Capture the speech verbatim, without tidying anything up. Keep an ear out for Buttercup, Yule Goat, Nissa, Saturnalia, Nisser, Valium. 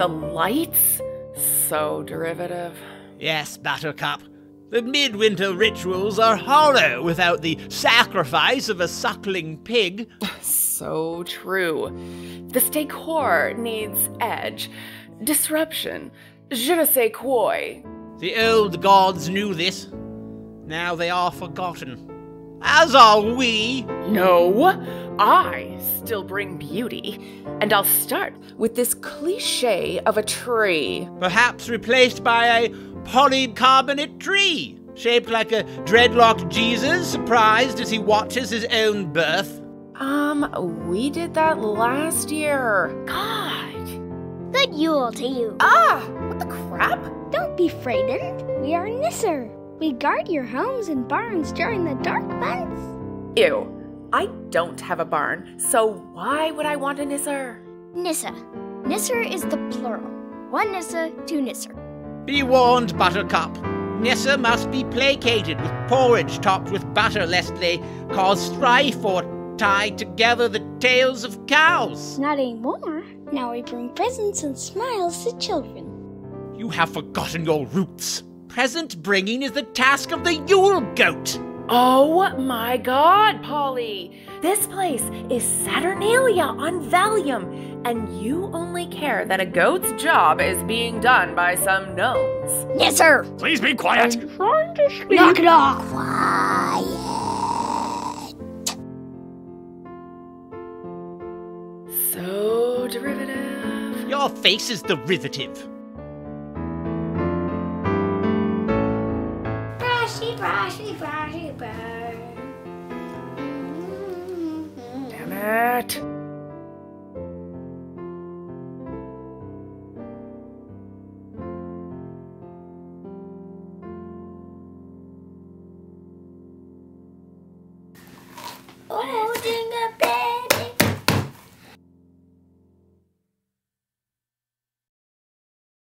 the lights? So derivative. Yes, Buttercup. The midwinter rituals are hollow without the sacrifice of a suckling pig. So true. This decor needs edge, disruption, je ne sais quoi. The old gods knew this. Now they are forgotten. As are we. No, I still bring beauty. And I'll start with this cliche of a tree. Perhaps replaced by a polycarbonate tree, shaped like a dreadlocked Jesus, surprised as he watches his own birth. Um, we did that last year. God! Good Yule to you. Ah! What the crap? Don't be frightened. We are Nisser. We guard your homes and barns during the dark months. Ew. I don't have a barn, so why would I want a Nisser? Nissa. Nisser is the plural. One Nissa, two Nisser. Be warned, Buttercup. Nissa must be placated with porridge topped with butter, lest they cause strife or tie together the tails of cows. Not anymore. Now we bring presents and smiles to children. You have forgotten your roots. Present bringing is the task of the Yule Goat. Oh my God, Polly! This place is Saturnalia on Valium, and you only care that a goat's job is being done by some gnomes. Yes, sir! Please be quiet! I'm trying to sleep. Knock it off! Quiet! So derivative. Your face is derivative. Brushy, brushy, burn. Damn it. Oh, dear.